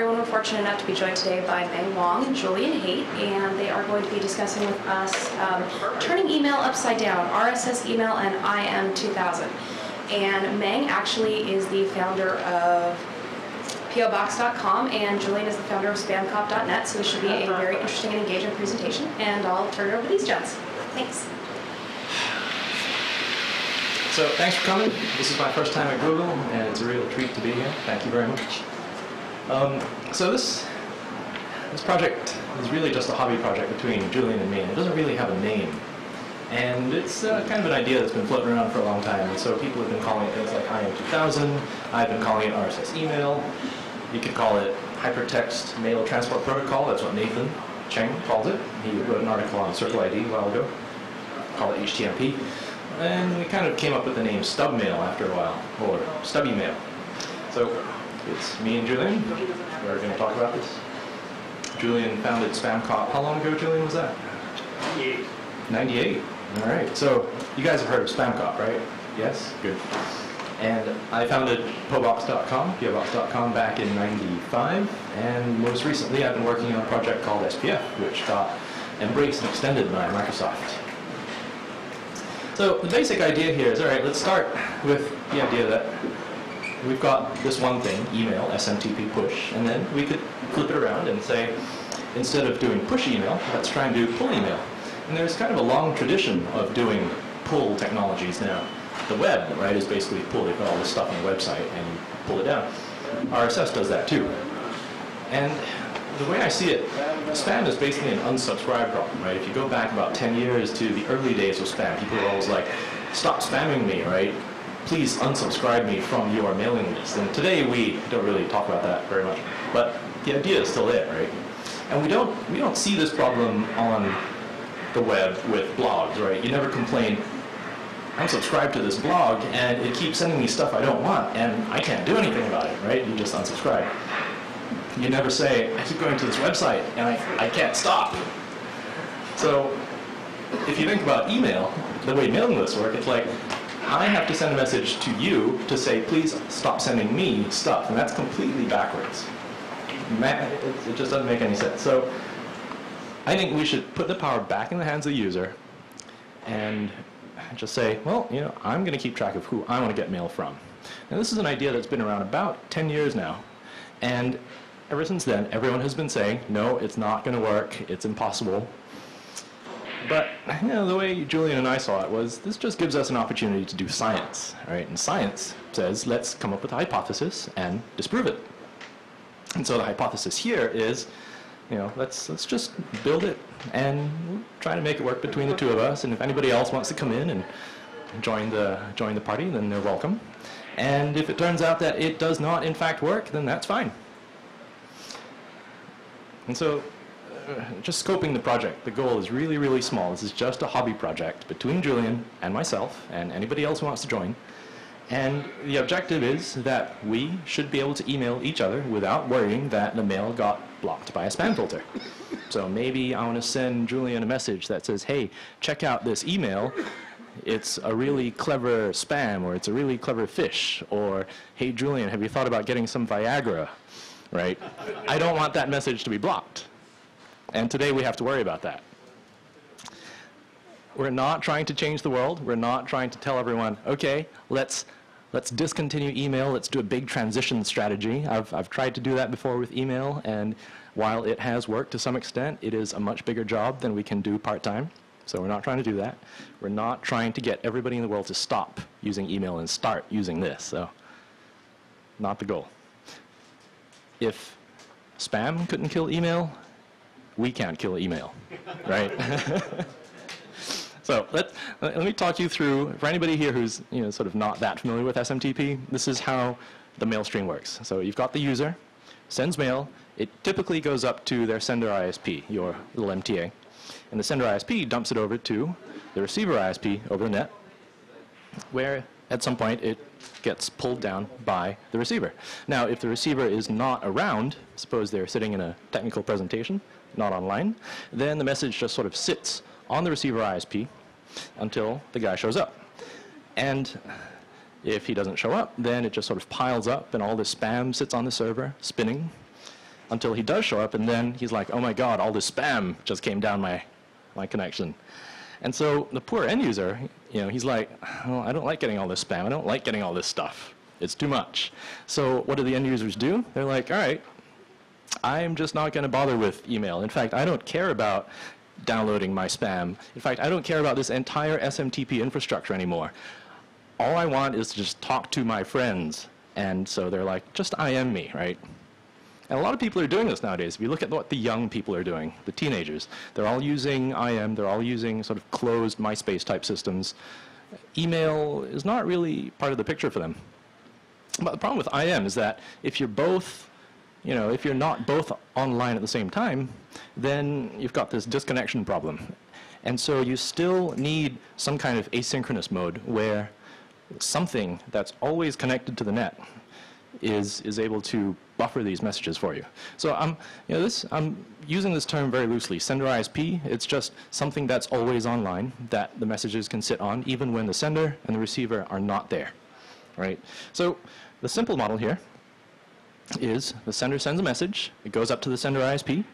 everyone were fortunate enough to be joined today by Meng Wong and Julian Haight, and they are going to be discussing with us turning email upside down, RSS email and IM2000. And Meng actually is the founder of pobox.com, and Julian is the founder of SpamCop.net, so this should be a very interesting and engaging presentation, and I'll turn it over to these gents. Thanks. So thanks for coming. This is my first time at Google, and it's a real treat to be here. Thank you very much. So this project is really just a hobby project between Julian and me. It doesn't really have a name. And it's kind of an idea that's been floating around for a long time. And so people have been calling it things like IM2000. I've been calling it RSS Email. You could call it Hypertext Mail Transport Protocol. That's what Nathan Cheng called it. He wrote an article on Circle ID a while ago. Call it HTMP. And we kind of came up with the name Stubmail after a while, or Stubbymail. So it's me and Julian. We're going to talk about this. Julian founded SpamCop. How long ago, Julian, was that? 98. 98. All right, so you guys have heard of SpamCop, right? Yes? Good. And I founded pobox.com back in 95, and most recently I've been working on a project called SPF, which got embraced and extended by Microsoft. So the basic idea here is, all right, let's start with the idea that we've got this one thing, email, SMTP push, and then we could flip it around and say, instead of doing push email, let's try and do pull email. And there's kind of a long tradition of doing pull technologies now. The web, right, is basically pull. They've got all this stuff on the website and you pull it down. RSS does that too. And the way I see it, spam is basically an unsubscribe problem, right? If you go back about 10 years to the early days of spam, people were always like, stop spamming me, right? Please unsubscribe me from your mailing list. And today we don't really talk about that very much. But the idea is still there, right? And we don't see this problem on the web with blogs, right? You never complain, I'm subscribed to this blog and it keeps sending me stuff I don't want and I can't do anything about it, right? You just unsubscribe. You never say, I keep going to this website and I can't stop. So if you think about email, the way mailing lists work, it's like, I have to send a message to you to say, please stop sending me stuff. And that's completely backwards. It just doesn't make any sense. So I think we should put the power back in the hands of the user and just say, well, you know, I'm going to keep track of who I want to get mail from. Now, this is an idea that's been around about 10 years now. And ever since then, everyone has been saying, no, it's not going to work. It's impossible. But you know, the way Julian and I saw it was this just gives us an opportunity to do science, right? And science says, let's come up with a hypothesis and disprove it. And so the hypothesis here is, you know, let's just build it and we'll try to make it work between the two of us. And if anybody else wants to come in and join the party, then they're welcome. And if it turns out that it does not, in fact, work, then that's fine. And so just scoping the project, the goal is really, really small. This is just a hobby project between Julian and myself and anybody else who wants to join. And the objective is that we should be able to email each other without worrying that the mail got blocked by a spam filter. So maybe I want to send Julian a message that says, hey, check out this email. It's a really clever spam, or it's a really clever fish, or hey, Julian, have you thought about getting some Viagra, right? I don't want that message to be blocked. And today we have to worry about that. We're not trying to change the world. We're not trying to tell everyone, okay, let's discontinue email. Let's do a big transition strategy. I've tried to do that before with email, and while it has worked to some extent, it is a much bigger job than we can do part-time. So we're not trying to do that. We're not trying to get everybody in the world to stop using email and start using this. So not the goal. If spam couldn't kill email, we can't kill email, right? So let me talk you through, for anybody here who's sort of not that familiar with SMTP, this is how the mail stream works. So you've got the user, sends mail. It typically goes up to their sender ISP, your little MTA. And the sender ISP dumps it over to the receiver ISP over the net, where at some point it gets pulled down by the receiver. Now, if the receiver is not around, suppose they're sitting in a technical presentation, not online, then the message just sort of sits on the receiver ISP until the guy shows up. And if he doesn't show up, then it just sort of piles up and all this spam sits on the server, spinning. until he does show up, and then he's like, oh my god, all this spam just came down my connection. And so the poor end user, he's like, oh, I don't like getting all this spam. I don't like getting all this stuff. It's too much. So what do the end users do? They're like, all right, I'm just not going to bother with email. In fact, I don't care about downloading my spam. In fact, I don't care about this entire SMTP infrastructure anymore. All I want is to just talk to my friends. And so they're like, just IM me, right? And a lot of people are doing this nowadays. If you look at what the young people are doing, the teenagers, they're all using IM, they're all using sort of closed MySpace type systems. Email is not really part of the picture for them. But the problem with IM is that if you're both, if you're not both online at the same time, then you've got this disconnection problem. And so you still need some kind of asynchronous mode where something that's always connected to the net is able to buffer these messages for you. So I'm using this term very loosely. Sender ISP, it's just something that's always online that the messages can sit on even when the sender and the receiver are not there, right? So the simple model here is the sender sends a message, it goes up to the sender ISP,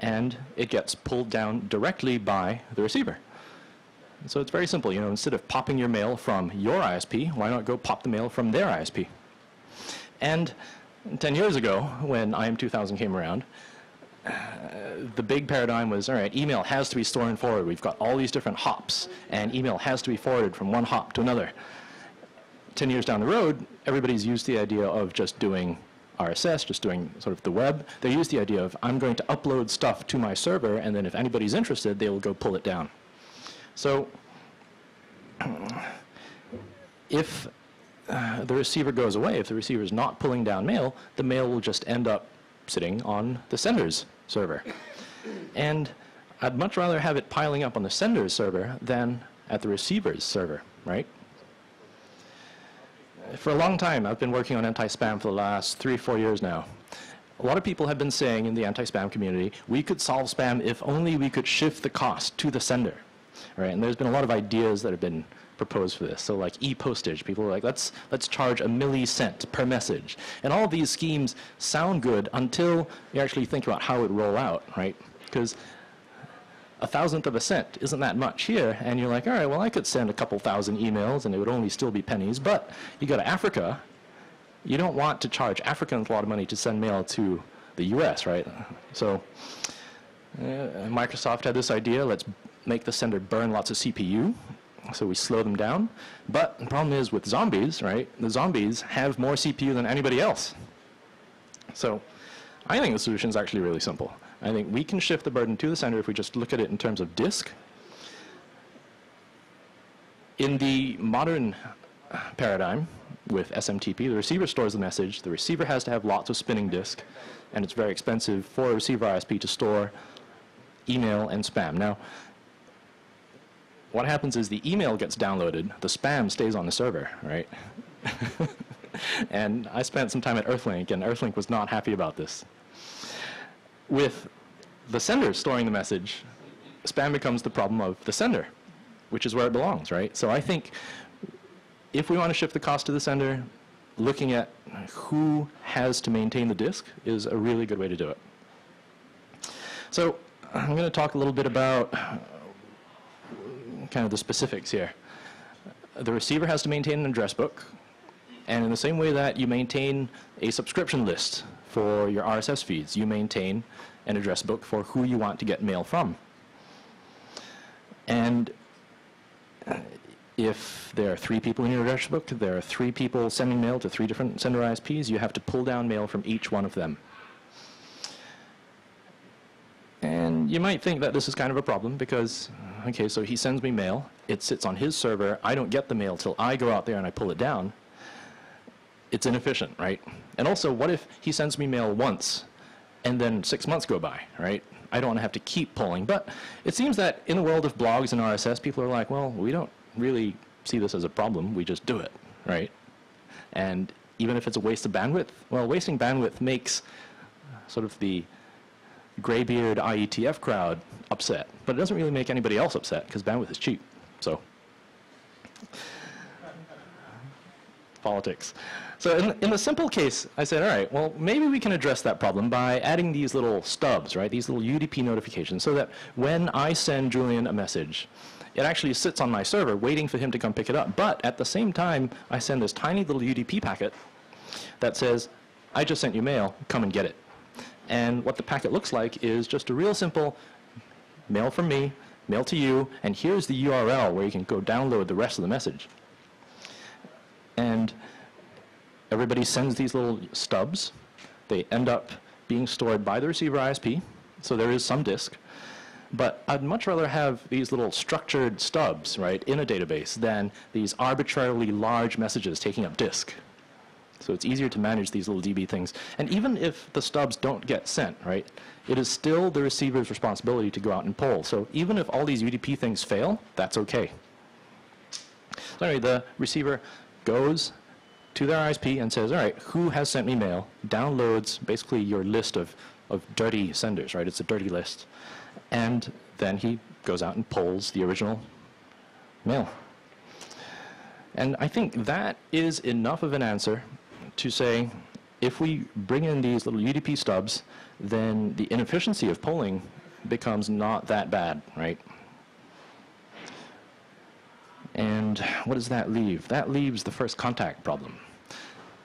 and it gets pulled down directly by the receiver. And so it's very simple. Instead of popping your mail from your ISP, why not go pop the mail from their ISP? And 10 years ago, when IM2000 came around, the big paradigm was, all right, email has to be stored and forwarded. We've got all these different hops, and email has to be forwarded from one hop to another. 10 years down the road, everybody's used the idea of just doing RSS, just doing sort of the web. They used the idea of, I'm going to upload stuff to my server, and then if anybody's interested, they will go pull it down. So if the receiver goes away, if the receiver is not pulling down mail, the mail will just end up sitting on the sender's server. And I'd much rather have it piling up on the sender's server than at the receiver's server, right? For a long time, I've been working on anti-spam for the last 3 or 4 years now. A lot of people have been saying in the anti-spam community, we could solve spam if only we could shift the cost to the sender. Right? And there's been a lot of ideas that have been proposed for this. So like e-postage, people are like, let's charge a millicent per message. And all of these schemes sound good until you actually think about how it roll out, right? Because 1/1000 of a cent isn't that much here, and you're like, all right, well, I could send a couple thousand emails and it would only still be pennies, but you go to Africa, you don't want to charge Africans a lot of money to send mail to the US, right? So Microsoft had this idea, let's make the sender burn lots of CPU, so we slow them down. But the problem is with zombies, right? The zombies have more CPU than anybody else. So I think the solution is actually really simple. I think we can shift the burden to the sender if we just look at it in terms of disk. In the modern paradigm with SMTP, the receiver stores the message. The receiver has to have lots of spinning disk, and it's very expensive for a receiver ISP to store email and spam. Now, what happens is the email gets downloaded, the spam stays on the server, right? And I spent some time at Earthlink, and Earthlink was not happy about this. With the sender storing the message, spam becomes the problem of the sender, which is where it belongs, right? So I think if we want to shift the cost to the sender, looking at who has to maintain the disk is a really good way to do it. So I'm going to talk a little bit about kind of the specifics here. The receiver has to maintain an address book, and in the same way that you maintain a subscription list for your RSS feeds, you maintain an address book for who you want to get mail from. And if there are 3 people in your address book, there are 3 people sending mail to 3 different sender ISPs, you have to pull down mail from each one of them. And you might think that this is kind of a problem because, okay, so he sends me mail, it sits on his server, I don't get the mail till I go out there and I pull it down. It's inefficient, right? And also, what if he sends me mail once and then 6 months go by, right? I don't want to have to keep pulling. But it seems that in the world of blogs and RSS, people are like, well, we don't really see this as a problem, we just do it, right? And even if it's a waste of bandwidth, well, wasting bandwidth makes sort of the graybeard IETF crowd upset, but it doesn't really make anybody else upset because bandwidth is cheap. So politics. So in the simple case, I said, all right, well, maybe we can address that problem by adding these little stubs, right? These little UDP notifications so that when I send Julian a message, it actually sits on my server waiting for him to come pick it up. But at the same time, I send this tiny little UDP packet that says, I just sent you mail, come and get it. And what the packet looks like is just a real simple mail from me, mail to you, and here's the URL where you can go download the rest of the message. And everybody sends these little stubs. They end up being stored by the receiver ISP, so there is some disk. But I'd much rather have these little structured stubs, right, in a database than these arbitrarily large messages taking up disk. So it's easier to manage these little DB things. And even if the stubs don't get sent, right, it is still the receiver's responsibility to go out and poll. So even if all these UDP things fail, that's okay. So anyway, the receiver goes to their ISP and says, all right, who has sent me mail? Downloads basically your list of dirty senders, right? It's a dirty list. And then he goes out and polls the original mail. And I think that is enough of an answer to say, if we bring in these little UDP stubs, then the inefficiency of polling becomes not that bad, right? And what does that leave? That leaves the first contact problem.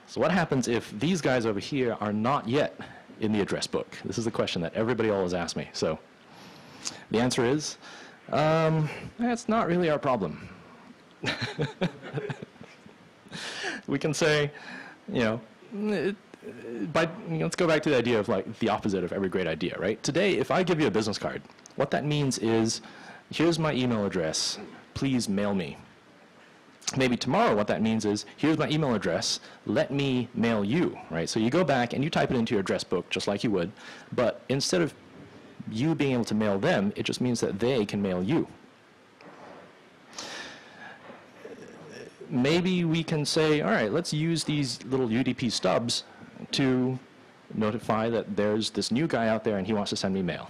So what happens if these guys over here are not yet in the address book? This is the question that everybody always asks me. So the answer is, that's not really our problem. We can say, you know, let's go back to the idea of like the opposite of every great idea, right? Today, if I give you a business card, what that means is, here's my email address, please mail me. Maybe tomorrow what that means is, here's my email address, let me mail you, right? So you go back and you type it into your address book just like you would, but instead of you being able to mail them, it just means that they can mail you. Maybe we can say, all right, let's use these little UDP stubs to notify that there's this new guy out there and he wants to send me mail.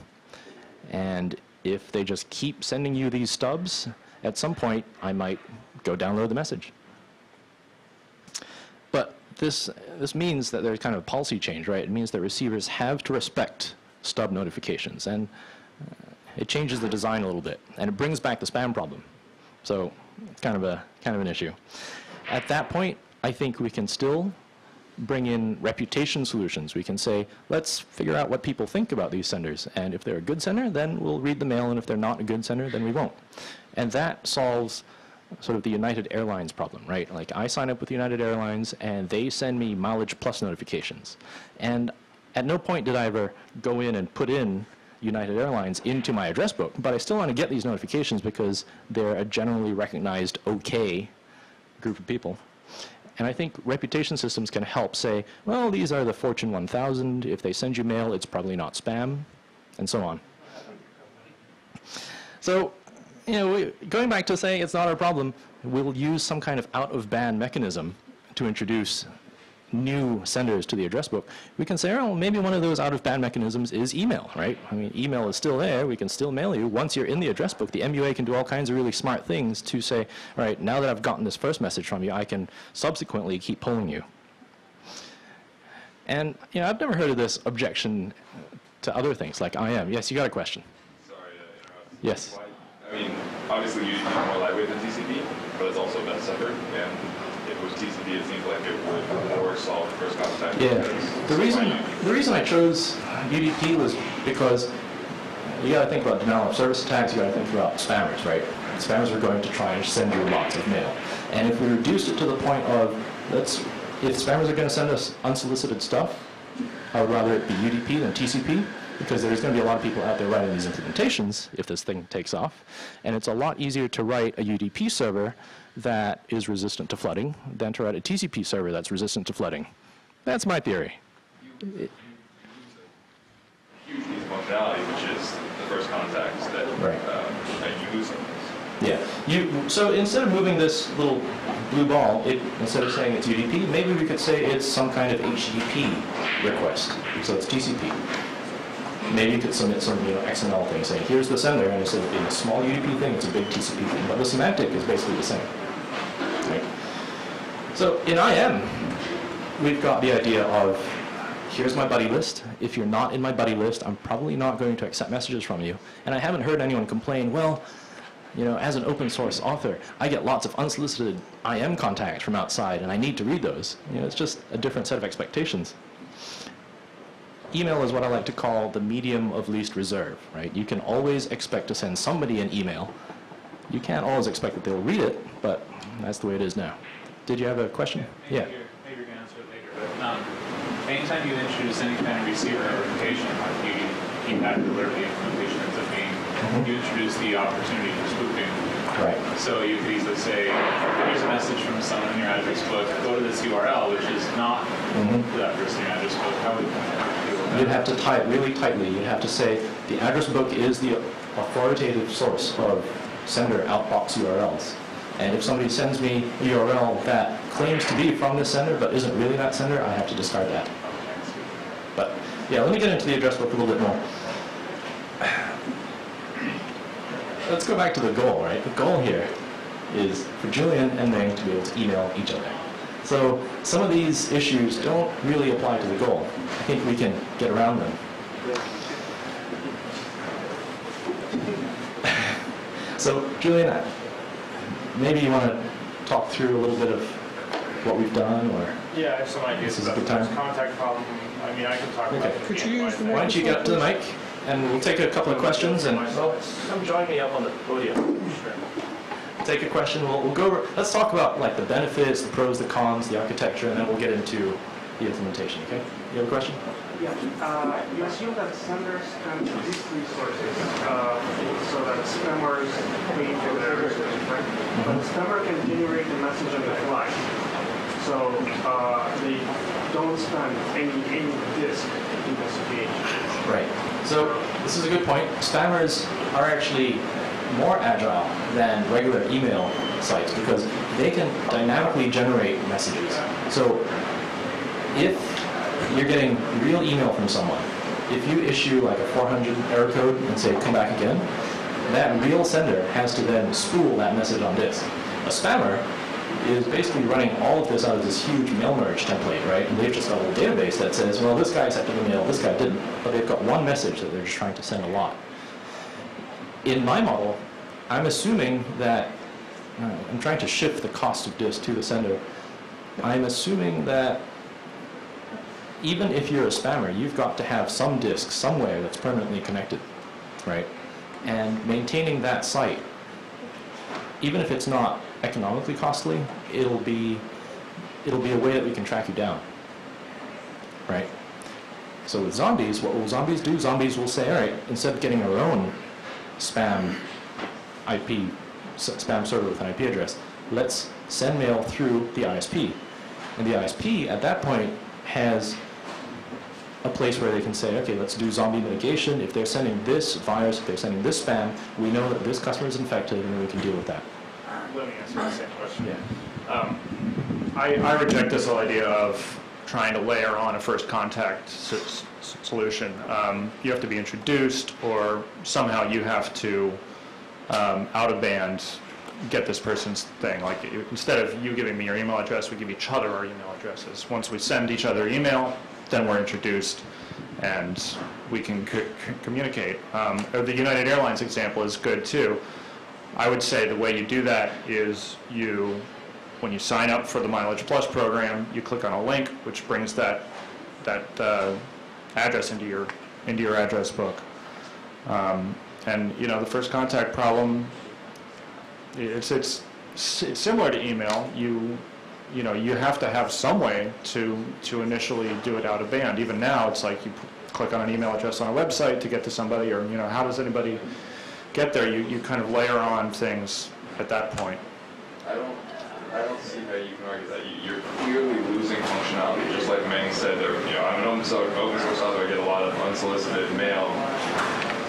And if they just keep sending you these stubs, at some point I might go download the message. But this means that there's kind of a policy change, right? It means that receivers have to respect stub notifications. And it changes the design a little bit. And it brings back the spam problem. So it's kind of an issue. At that point, I think we can still bring in reputation solutions. We can say, let's figure out what people think about these senders. And if they're a good sender, then we'll read the mail. And if they're not a good sender, then we won't. And that solves sort of the United Airlines problem, right? Like, I sign up with United Airlines, and they send me mileage plus notifications. And at no point did I ever go in and put in United Airlines into my address book, but I still want to get these notifications because they're a generally recognized okay group of people. And I think reputation systems can help say, well, these are the Fortune 1000. If they send you mail, it's probably not spam, and so on. So, you know, going back to saying it's not our problem, we'll use some kind of out-of-band mechanism to introduce new senders to the address book. We can say, oh, well, maybe one of those out-of-band mechanisms is email, right? I mean, email is still there. We can still mail you. Once you're in the address book, the MUA can do all kinds of really smart things to say, all right, now that I've gotten this first message from you, I can subsequently keep polling you. And, you know, I've never heard of this objection to other things, like IM. Yes, you got a question? Sorry to interrupt. Yes. I mean, obviously, usually it's more lightweight than TCP, but it's also best separate. And if it was TCP, it seems like it would more solve the first contact. Yeah. The reason I chose UDP was because you got to think about denial of service attacks. You got to think about spammers, right? Spammers are going to try and send you lots of mail. And if we reduced it to the point of, if spammers are going to send us unsolicited stuff, I would rather it be UDP than TCP. Because there's going to be a lot of people out there writing these implementations if this thing takes off. And it's a lot easier to write a UDP server that is resistant to flooding than to write a TCP server that's resistant to flooding. That's my theory. You lose a huge functionality, which is the first contacts that, right. You lose. Yeah. So instead of moving this little blue ball, instead of saying it's UDP, maybe we could say it's some kind of HTTP request. So it's TCP. Maybe you could submit some, you know, XML thing saying, here's the sender, and instead of being a small UDP thing, it's a big TCP thing. But the semantic is basically the same. Right? So in IM, we've got the idea of, here's my buddy list. If you're not in my buddy list, I'm probably not going to accept messages from you. And I haven't heard anyone complain, well, you know, as an open source author, I get lots of unsolicited IM contacts from outside, and I need to read those. You know, it's just a different set of expectations. Email is what I like to call the medium of least reserve, right? You can always expect to send somebody an email. You can't always expect that they'll read it, but that's the way it is now. Did you have a question? Yeah. Maybe you're going to answer it later, but anytime you introduce any kind of receiver notification, like you keep that delivery implementation ends up being, you introduce the opportunity for spoofing. Right. So you could easily say, here's a message from someone in your address book, go to this URL, which is not that person in your address book. How would you? You'd have to tie it really tightly. You'd have to say the address book is the authoritative source of sender outbox URLs. And if somebody sends me a URL that claims to be from this sender but isn't really that sender, I have to discard that. But yeah, let me get into the address book a little bit more. Let's go back to the goal, right? The goal here is for Julian and Meng to be able to email each other. So some of these issues don't really apply to the goal. I think we can get around them. So Julian, maybe you want to talk through a little bit of what we've done, or yeah, I have some ideas about the contact problem. I mean, I can talk about it. Could you use the mic? Why don't you get up to the mic, and we'll take a couple of questions. And come join me up on the podium. Sure. Take a question. We'll go over. Let's talk about like the benefits, the pros, the cons, the architecture, and then we'll get into the implementation. Okay? You have a question? Yeah. You assume that senders can list resources so that spammers pay for their resources, right? But the spammer can generate the message on the fly, so they don't spend any disk investigation. Right. So this is a good point. Spammers are actually more agile than regular email sites because they can dynamically generate messages. So if you're getting real email from someone, if you issue like a 400 error code and say come back again, that real sender has to then spool that message on disk. A spammer is basically running all of this out of this huge mail merge template, right? And they've just got a little database that says, well, this guy accepted the mail, this guy didn't. But they've got one message that they're just trying to send a lot. In my model, I'm assuming that, I'm trying to shift the cost of disk to the sender. I'm assuming that even if you're a spammer, you've got to have some disk somewhere that's permanently connected, right? And maintaining that site, even if it's not economically costly, it'll be a way that we can track you down, right? So with zombies, what will zombies do? Zombies will say, all right, instead of getting our own spam IP, spam server with an IP address, let's send mail through the ISP. And the ISP at that point has a place where they can say, okay, let's do zombie mitigation. If they're sending this virus, if they're sending this spam, we know that this customer is infected and we can deal with that. Let me answer the same question. Yeah. I reject this whole idea of trying to layer on a first contact solution. You have to be introduced, or somehow you have to, out of band, get this person's thing. Like, instead of you giving me your email address, we give each other our email addresses. Once we send each other email, then we're introduced and we can communicate. The United Airlines example is good too. I would say the way you do that is you, when you sign up for the Mileage Plus program, you click on a link which brings that address into your address book. And you know, the first contact problem, it's similar to email. You know, you have to have some way to initially do it out of band. Even now, it's like you click on an email address on a website to get to somebody, or you know, how does anybody get there? You kind of layer on things at that point. I don't see how you can argue that. You're clearly losing functionality. Just like Meng said, you know, I'm an open source author. I get a lot of unsolicited mail.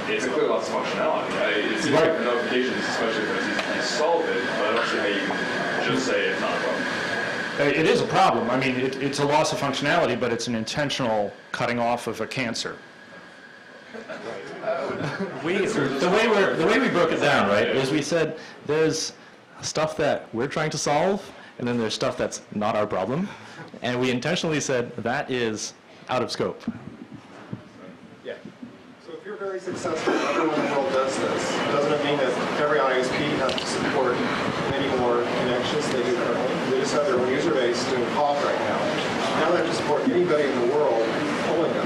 It's clearly lots of functionality. It's easy for notifications, especially because you solve it, but I don't see how you can just say it's not a problem. It is a problem. I mean, it's a loss of functionality, but it's an intentional cutting off of a cancer. The way we broke it down, right, is we said there's stuff that we're trying to solve, and then there's stuff that's not our problem. And we intentionally said that is out of scope. Yeah. So if you're very successful, everyone in the world does this. Doesn't it mean that every ISP has to support many more connections? They do currently. They just have their own user base doing pop right now. Now they have to support anybody in the world pulling them.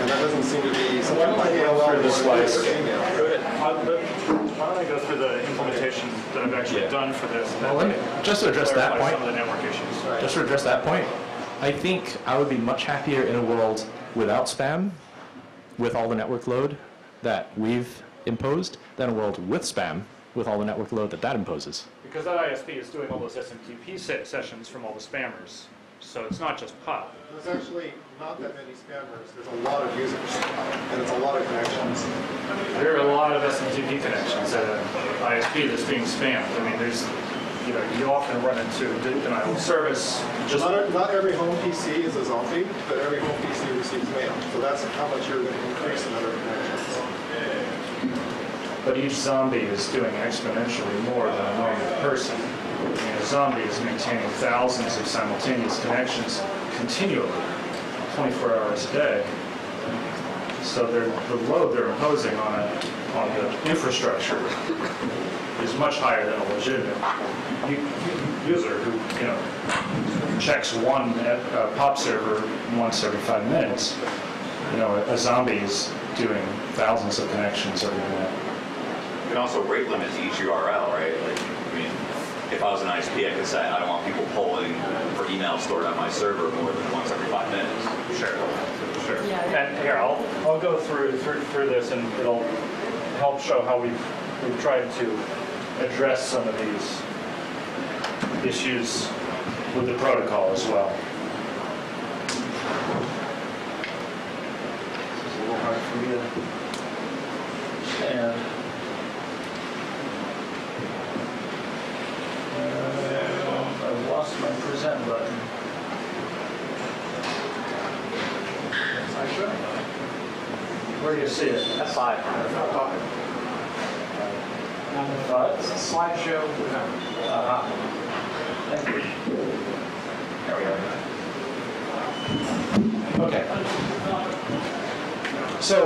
And that doesn't seem to be something like AOL or Gmail. Go ahead. Why don't I go through the implementation that I've actually done for this? Just to address that point, some of the network issues. Right. Just to address that point, I think I would be much happier in a world without spam, with all the network load that we've imposed, than a world with spam, with all the network load that that imposes. Because that ISP is doing all those SMTP sessions from all the spammers. So it's not just pop. There's actually not that many spammers. There's a lot of users, and it's a lot of connections. There are a lot of SMTP connections at an ISP that's being spammed. I mean, there's, you know, you often run into denial of service. Not every home PC is a zombie, but every home PC receives mail. So that's how much you're going to increase in other connections. But each zombie is doing exponentially more than a normal person. A zombie is maintaining thousands of simultaneous connections continually, 24 hours a day. So the load they're imposing on the infrastructure is much higher than a legitimate user who, you know, checks one pop server once every 5 minutes. You know, a zombie is doing thousands of connections every minute. You can also rate limit to each URL, right? If I was an ISP, I could say I don't want people polling for email stored on my server more than once every 5 minutes. Sure, sure. Yeah. And here, I'll go through this, and it'll help show how we've tried to address some of these issues with the protocol as well. This is a little hard for me to share. I've lost my present button. Where do you see it? F5. Number 5. It's a slideshow. Thank you. There we are. Okay. So,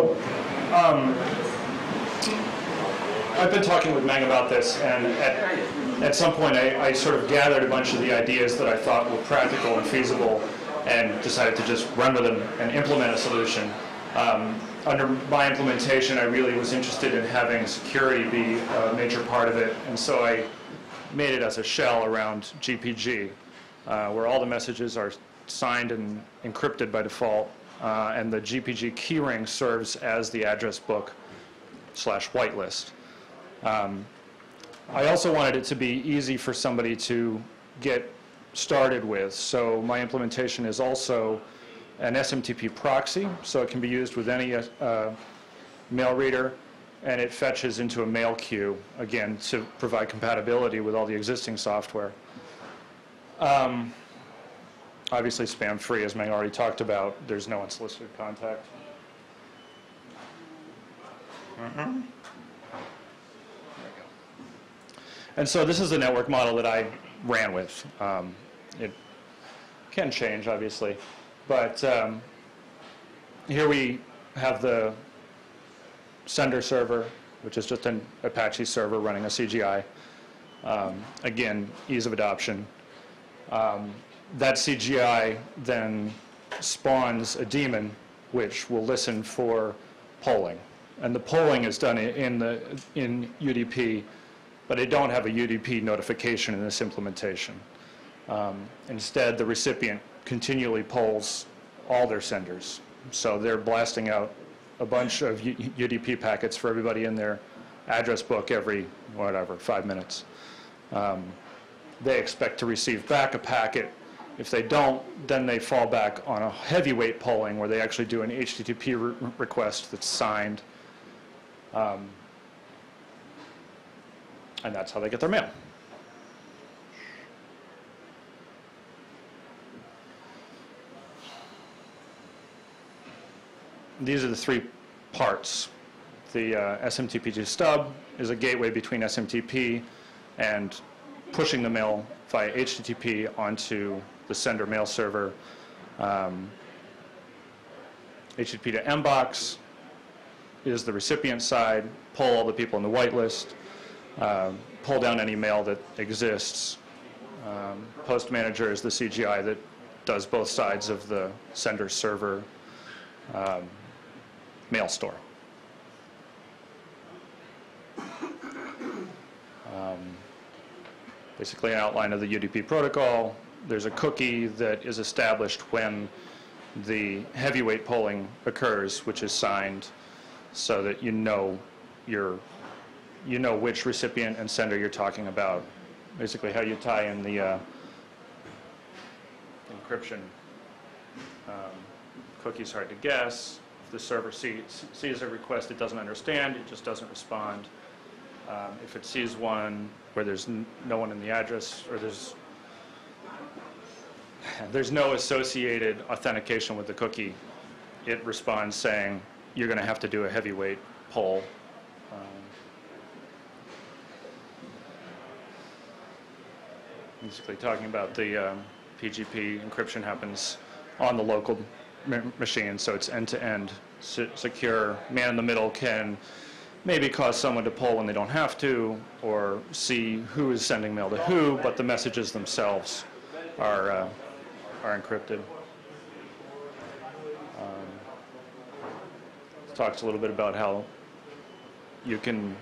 I've been talking with Meng about this, and at some point I sort of gathered a bunch of the ideas that I thought were practical and feasible and decided to just run with them and implement a solution. Under my implementation, I really was interested in having security be a major part of it, and so I made it as a shell around GPG, where all the messages are signed and encrypted by default, and the GPG keyring serves as the address book / whitelist. I also wanted it to be easy for somebody to get started with, so my implementation is also an SMTP proxy, so it can be used with any mail reader, and it fetches into a mail queue, again, to provide compatibility with all the existing software. Obviously spam-free, as Meng already talked about. There's no unsolicited contact. Mm-hmm. And so this is the network model that I ran with. It can change, obviously. But here we have the sender server, which is just an Apache server running a CGI. Again, ease of adoption. That CGI then spawns a daemon, which will listen for polling. And the polling is done in UDP. But I don't have a UDP notification in this implementation. Instead, the recipient continually polls all their senders. So they're blasting out a bunch of UDP packets for everybody in their address book every, whatever, 5 minutes. They expect to receive back a packet. If they don't, then they fall back on a heavyweight polling where they actually do an HTTP request that's signed. And that's how they get their mail. These are the three parts. The SMTP to stub is a gateway between SMTP and pushing the mail via HTTP onto the sender mail server, HTTP to Mbox is the recipient side, pull all the people in the whitelist, pull down any mail that exists. Post manager is the CGI that does both sides of the sender server mail store. Basically an outline of the UDP protocol. There's a cookie that is established when the heavyweight polling occurs, which is signed so that you know which recipient and sender you're talking about. Basically how you tie in the encryption. Cookie's hard to guess. If the server sees a request it doesn't understand, it just doesn't respond. If it sees one where there's no one in the address, or there's no associated authentication with the cookie, it responds saying, you're going to have to do a heavyweight poll. Basically talking about the PGP encryption happens on the local machine, so it's end-to-end, secure. Man in the middle can maybe cause someone to poll when they don't have to, or see who is sending mail to who, but the messages themselves are encrypted. Talks a little bit about how you can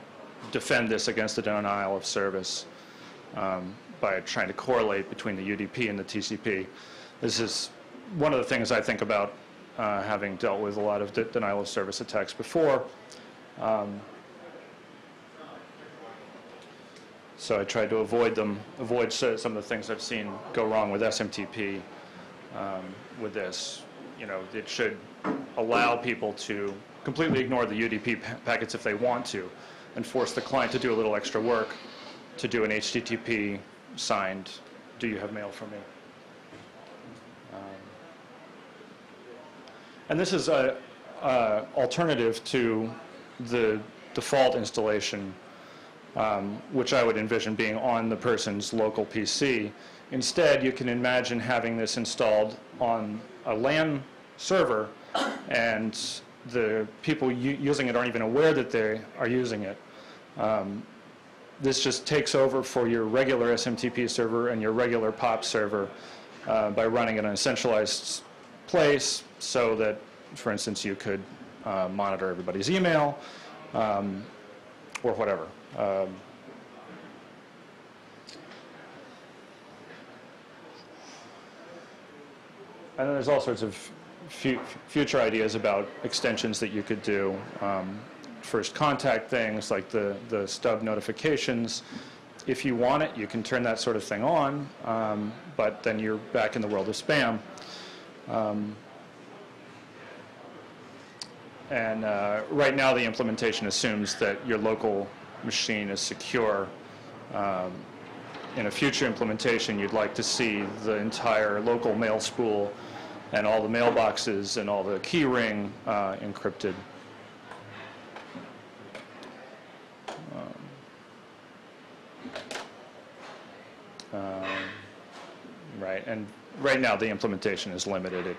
defend this against the denial of service by trying to correlate between the UDP and the TCP. This is one of the things I think about having dealt with a lot of denial of service attacks before. So I tried to avoid them, avoid some of the things I've seen go wrong with SMTP with this. You know, it should allow people to completely ignore the UDP packets if they want to, and force the client to do a little extra work to do an HTTP signed, do you have mail for me? And this is an alternative to the default installation, which I would envision being on the person's local PC. Instead, you can imagine having this installed on a LAN server, and the people using it aren't even aware that they are using it. This just takes over for your regular SMTP server and your regular POP server by running it in a centralized place so that, for instance, you could monitor everybody's email or whatever. And then there's all sorts of future ideas about extensions that you could do. First contact things like the stub notifications. If you want it, you can turn that sort of thing on, but then you're back in the world of spam. Right now the implementation assumes that your local machine is secure. In a future implementation, you'd like to see the entire local mail spool and all the mailboxes and all the keyring encrypted. Right, and right now the implementation is limited. It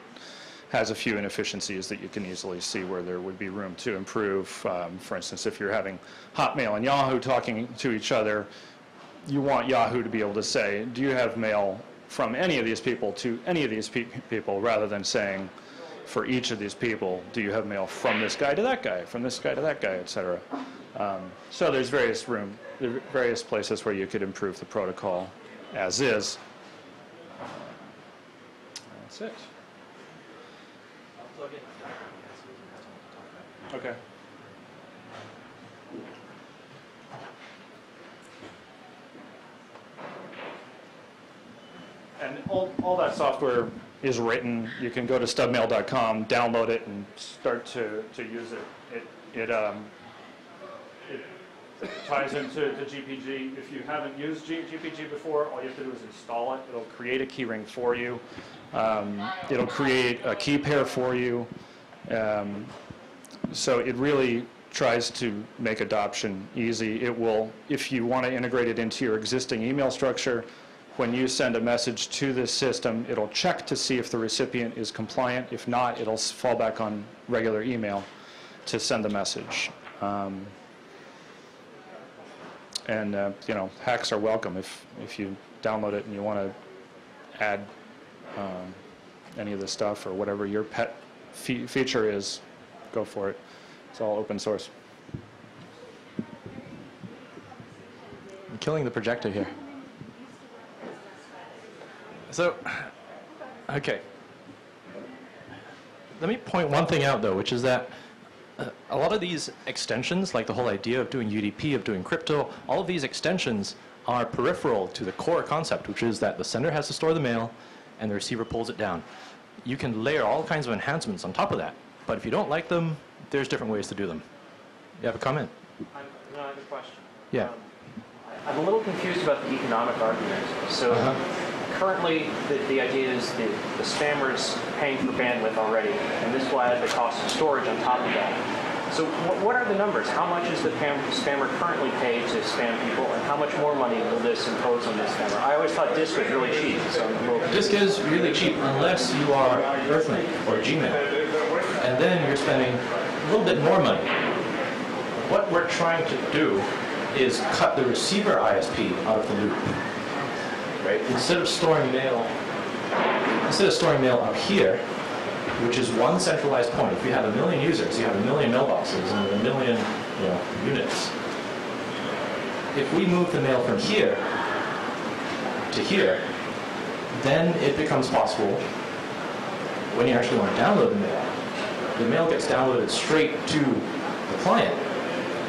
has a few inefficiencies that you can easily see where there would be room to improve. For instance, if you're having Hotmail and Yahoo talking to each other, you want Yahoo to be able to say, do you have mail from any of these people to any of these people, rather than saying, for each of these people, do you have mail from this guy to that guy, from this guy to that guy, et cetera. So there's various places where you could improve the protocol as is. That's it. Okay. And all that software is written. You can go to stubmail.com, download it, and start to use it. It ties into the GPG. If you haven't used GPG before, all you have to do is install it. It'll create a key ring for you. It'll create a key pair for you. So it really tries to make adoption easy. It will, if you want to integrate it into your existing email structure, when you send a message to this system, it'll check to see if the recipient is compliant. If not, it'll fall back on regular email to send the message. You know, hacks are welcome. If you download it and you want to add any of the stuff or whatever your pet feature is, go for it. It's all open source. I'm killing the projector here. So, okay. Let me point one thing out, though, which is that a lot of these extensions, like the whole idea of doing UDP, of doing crypto, all of these extensions are peripheral to the core concept, which is that the sender has to store the mail and the receiver pulls it down. You can layer all kinds of enhancements on top of that, but if you don't like them, there's different ways to do them. You have a comment? No, I have a question. Yeah. I'm a little confused about the economic argument. So currently, the idea is that the spammer is paying for bandwidth already, and this will add the cost of storage on top of that. So what are the numbers? How much is the spammer currently paid to spam people, and how much more money will this impose on this spammer? I always thought disk was really cheap. So disk is really cheap unless you are Earthlink or Gmail, and then you're spending a little bit more money. What we're trying to do is cut the receiver ISP out of the loop. Right? Instead of storing mail up here, which is one centralized point. If you have 1 million users, you have 1 million mailboxes and 1 million units. If we move the mail from here to here, then it becomes possible when you actually want to download the mail. The mail gets downloaded straight to the client,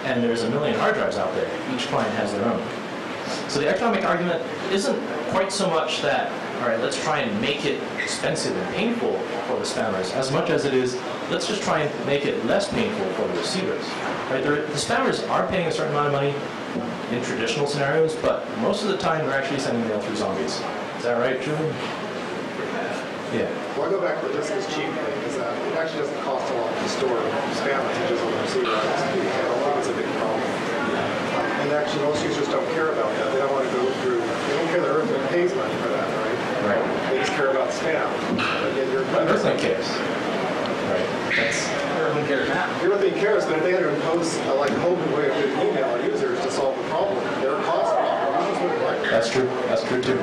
and there's 1 million hard drives out there. Each client has their own. So the economic argument isn't quite so much that, all right, let's try and make it expensive and painful for the spammers, as much as it is, let's just try and make it less painful for the receivers. Right? The spammers are paying a certain amount of money in traditional scenarios, but most of the time they're actually sending mail through zombies. Is that right, Julian? Yeah. Well, I go back to this is cheap thing, is that it actually doesn't cost a lot to store spam messages on the receiver. I don't think it's a big problem. And actually, most users don't care about that. They don't want to go through. They don't care that Earthlink pays money for that, right? Right. They just care about spam. But Earthlink cares. Right. That's Earthlink cares. Earthlink cares, but if they had to impose a whole new way of doing email on users to solve the problem, their cost problem. That's true. That's true too.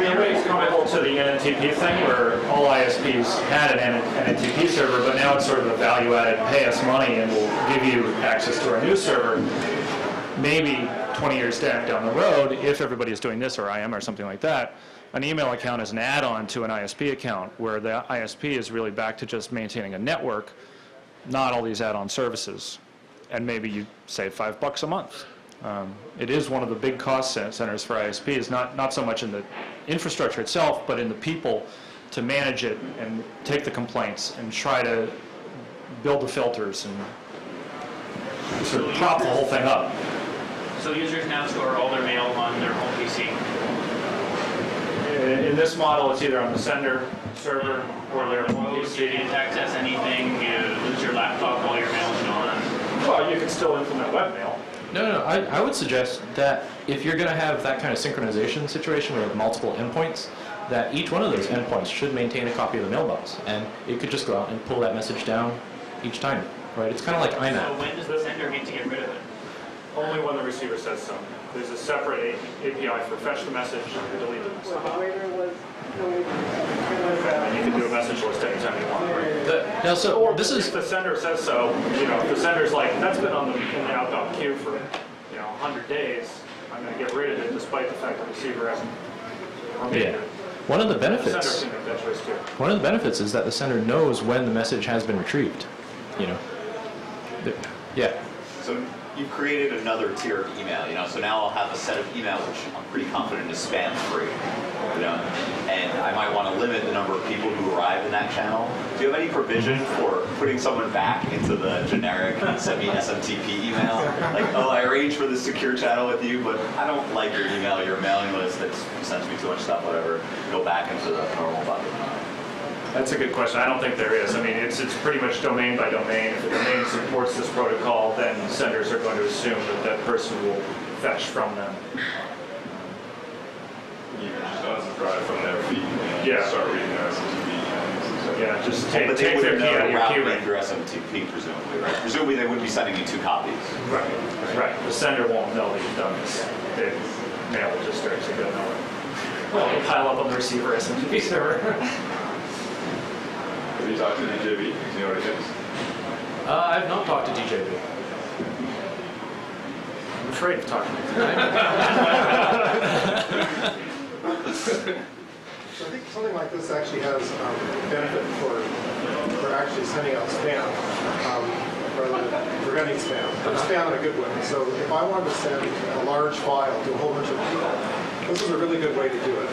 Everybody's comparable to the NNTP thing, where all ISPs had an NNTP server, but now it's sort of a value-added, pay us money, and we'll give you access to our new server. Maybe 20 years down the road, if everybody is doing this or IM or something like that, an email account is an add-on to an ISP account, where the ISP is really back to just maintaining a network, not all these add-on services. And maybe you save $5 a month. It is one of the big cost centers for ISPs, not so much in the infrastructure itself, but in the people to manage it and take the complaints and try to build the filters and sort of prop the whole thing up. So users now store all their mail on their home PC. In this model, it's either on the sender, server, or their home PC. You can't access anything. You lose your laptop while your mail is gone. Well, you can still implement webmail. No. I would suggest that if you're going to have that kind of synchronization situation with multiple endpoints, that each one of those endpoints should maintain a copy of the mailbox, and it could just go out and pull that message down each time. Right? It's kind of like IMAP. So when does the sender need to get rid of it? Only when the receiver says so. There's a separate API for fetch the message and delete the message. And you can do a message list anytime you want. Right? If the sender says so, if the sender's like, that's been in the outbound queue for 100 days, I'm going to get rid of it despite the fact that the receiver hasn't removed it. One of the benefits is that the sender knows when the message has been retrieved. Yeah. So you've created another tier of email, so now I'll have a set of email which I'm pretty confident is spam-free, and I might want to limit the number of people who arrive in that channel. Do you have any provision for putting someone back into the generic send me SMTP email? Like, oh, I arranged for this secure channel with you, but I don't like your email, your mailing list that sends me too much stuff, whatever. Go back into the normal bucket. That's a good question. I don't think there is. I mean, it's pretty much domain by domain. If the domain supports this protocol, then senders are going to assume that that person will fetch from them. You can just unsubscribe from their feed and start reading their SMTP. Yeah, just take, but they wouldn't know the route name for SMTP, presumably, right? Presumably they wouldn't be sending you two copies. Right. The sender won't know that you've done this. The mail will just start to go nowhere. Well, it'll pile up on the receiver SMTP server. Have you talked to DJB? Do you know what it is? I have not talked to DJB. I'm afraid of talking to DJB. So I think something like this actually has benefit for actually sending out spam, rather than preventing spam, but spam in a good way. So if I wanted to send a large file to a whole bunch of people, this is a really good way to do it.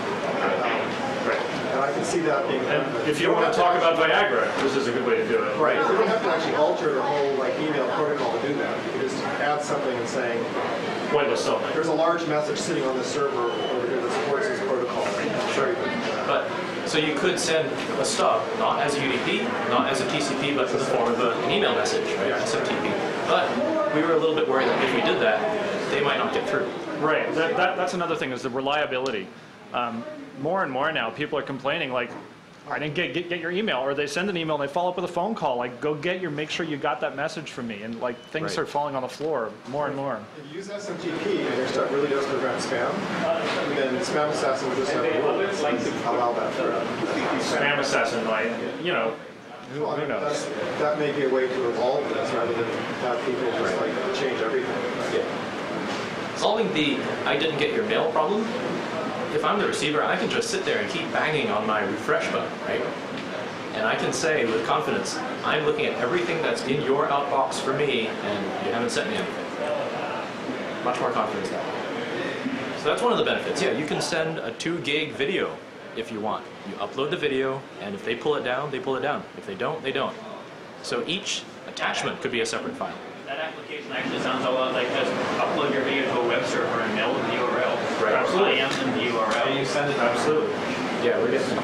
And I can see that being benefit. If you want to talk about Viagra, this is a good way to do it. Right. You don't have to actually alter the whole like email protocol to do that. You can just add something and saying, there's a large message sitting on the server over here that supports this protocol. Sure. So you could send a stub, not as a UDP, not as a TCP, but in the form of an email message, right? SMTP. But we were a little bit worried that if we did that, they might not get through. Right. That's another thing, is the reliability. More and more now, people are complaining, like, I didn't get your email, or they send an email and they follow up with a phone call, like, go get your, make sure you got that message from me, and like things are falling on the floor more and more. If you use SMTP and your stuff really does prevent spam, then Spam Assassin would just allow that for Spam Assassin, like, you know, who knows? That may be a way to evolve this rather than have people just like change everything. Yeah. Solving the I didn't get your mail problem. If I'm the receiver, I can just sit there and keep banging on my refresh button, right? And I can say with confidence, I'm looking at everything that's in your outbox for me, and you haven't sent me anything. Much more confidence that way. So that's one of the benefits. Yeah, you can send a 2 gig video if you want. You upload the video, and if they pull it down, they pull it down. If they don't, they don't. So each attachment could be a separate file. That application actually sounds a lot like just upload your video to a web server and mail the URL. Right. Absolutely. The URL. And you send it. Absolutely. Yeah, we're getting it.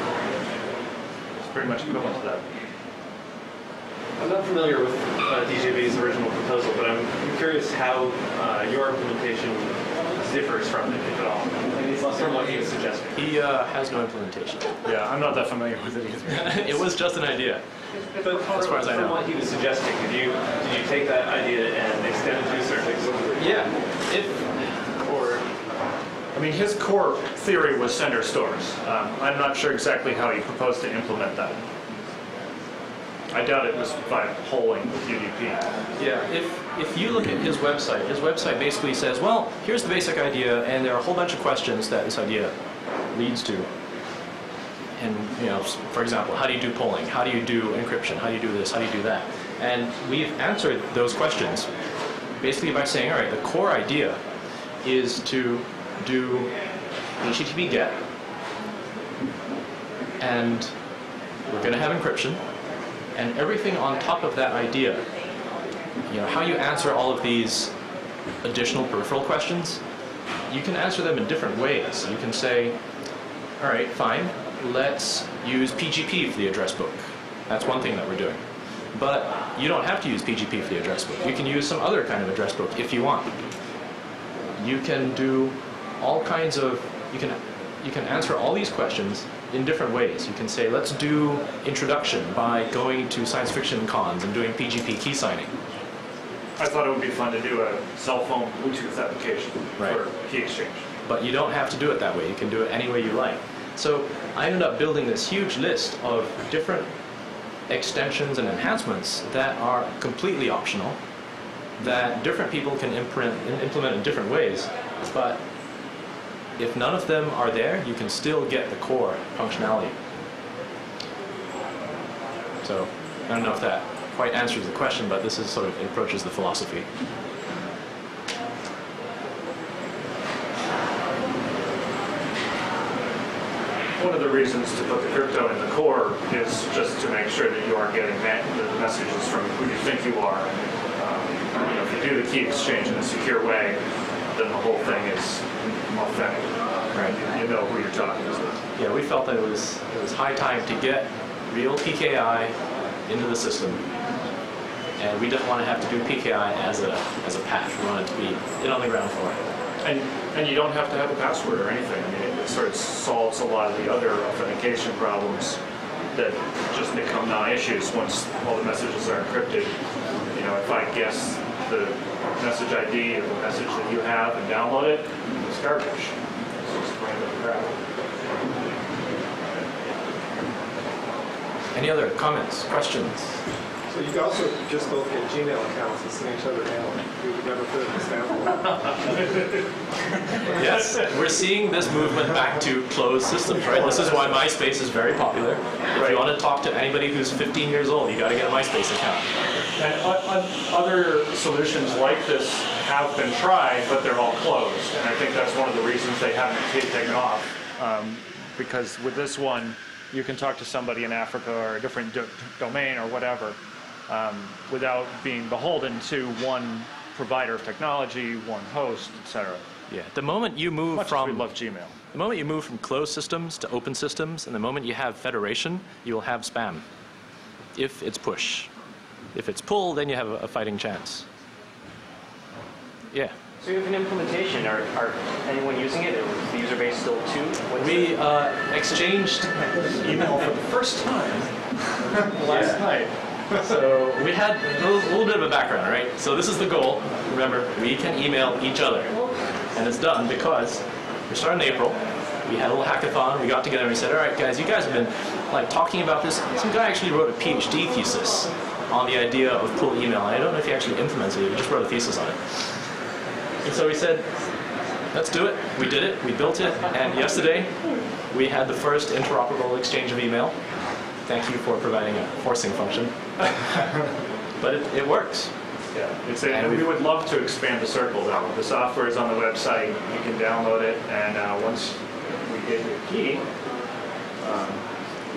It's pretty much equivalent to that. I'm not familiar with DJB's original proposal, but I'm curious how your implementation differs from it, if at all. From what he was suggesting. He has no implementation. Yeah, I'm not that familiar with it either. It was just an idea. But as far as I know. From what he was suggesting, did you take that idea and extend it to certain things? Yeah. I mean, his core theory was sender stores. I'm not sure exactly how he proposed to implement that. I doubt it was by polling with UDP. Yeah, if you look at his website basically says, well, here's the basic idea, and there are a whole bunch of questions that this idea leads to. And, you know, for example, how do you do polling? How do you do encryption? How do you do this? How do you do that? And we've answered those questions basically by saying, all right, the core idea is to do HTTP GET, and we're going to have encryption, and everything on top of that idea, you know, how you answer all of these additional peripheral questions, you can answer them in different ways. You can say, all right, fine, let's use PGP for the address book. That's one thing that we're doing. But you don't have to use PGP for the address book. You can use some other kind of address book if you want. You can do all kinds of, you can answer all these questions in different ways. You can say, let's do introduction by going to science fiction cons and doing PGP key signing. I thought it would be fun to do a cell phone Bluetooth application for key exchange. But you don't have to do it that way. You can do it any way you like. So I ended up building this huge list of different extensions and enhancements that are completely optional, that different people can implement in different ways, but if none of them are there, you can still get the core functionality. So I don't know if that quite answers the question, but this is sort of, it approaches the philosophy. One of the reasons to put the crypto in the core is just to make sure that you are getting the messages from who you think you are. You know, if you do the key exchange in a secure way, then the whole thing is authentic, right? You know who you're talking to. Yeah, we felt that it was high time to get real PKI into the system. And we don't want to have to do PKI as a patch. We want it to be on the ground floor. And you don't have to have a password or anything. I mean, it sort of solves a lot of the other authentication problems that just become non-issues once all the messages are encrypted. You know, if I guess the message ID or the message that you have and download it, it's garbage. So it's random crap. Any other comments, questions? So you could also just both get Gmail accounts and send each other mail. We would never put it in the spam. Yes, we're seeing this movement back to closed systems, right? This is why MySpace is very popular. If you want to talk to anybody who's 15 years old, you got to get a MySpace account. And other solutions like this have been tried, but they're all closed. And I think that's one of the reasons they haven't taken off. Because with this one, you can talk to somebody in Africa or a different domain or whatever. Without being beholden to one provider of technology, one host, etc. Yeah. The moment you move from closed systems to open systems, and the moment you have federation, you will have spam. If it's push, if it's pull, then you have a fighting chance. Yeah. So you have an implementation. Are anyone using it? Is the user base still two? We exchanged email for the first time last night. So we had a little bit of a background, right? So this is the goal. Remember, we can email each other. And it's done because we started in April. We had a little hackathon. We got together and we said, all right, guys, you guys have been like talking about this. Some guy actually wrote a PhD thesis on the idea of pool email. I don't know if he actually implements it. He just wrote a thesis on it. And so we said, let's do it. We did it. We built it. And yesterday, we had the first interoperable exchange of email. Thank you for providing a forcing function. But it works. Yeah, and we would love to expand the circle, though. The software is on the website. You can download it. And once we get your key, we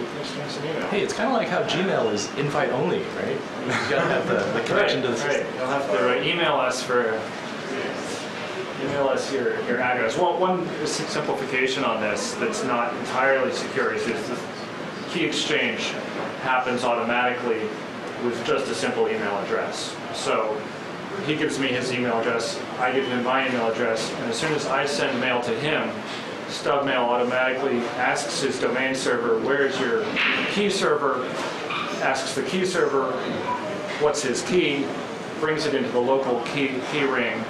can exchange some email. Hey, it's kind of like how Gmail is invite only, right? You've got to have the connection to the system. Right. You'll have to email us your address. Well, one simplification on this that's not entirely secure is this. Key exchange happens automatically with just a simple email address. So he gives me his email address, I give him my email address, and as soon as I send mail to him, Stubmail automatically asks his domain server, where's your key server, asks the key server, what's his key, brings it into the local key ring,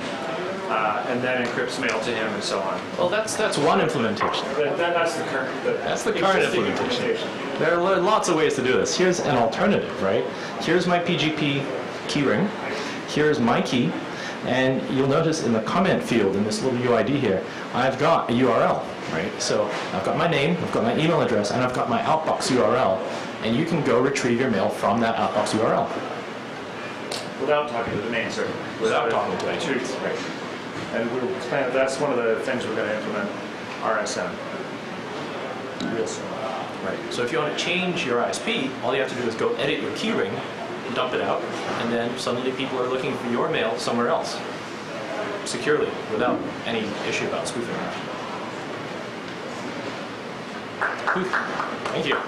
and then encrypts mail to him and so on. Well, that's one implementation. That's the current implementation. There are lots of ways to do this. Here's an alternative, right? Here's my PGP keyring. Here's my key. And you'll notice in the comment field in this little UID here, I've got a URL, right? So I've got my name, I've got my email address, and I've got my outbox URL. And you can go retrieve your mail from that outbox URL. Without talking to the main server. Without talking to the main server. Right. And that's one of the things we're going to implement, RSM, real soon. Right. So if you want to change your ISP, all you have to do is go edit your key ring, dump it out, and then suddenly people are looking for your mail somewhere else, securely, without any issue about spoofing. Thank you.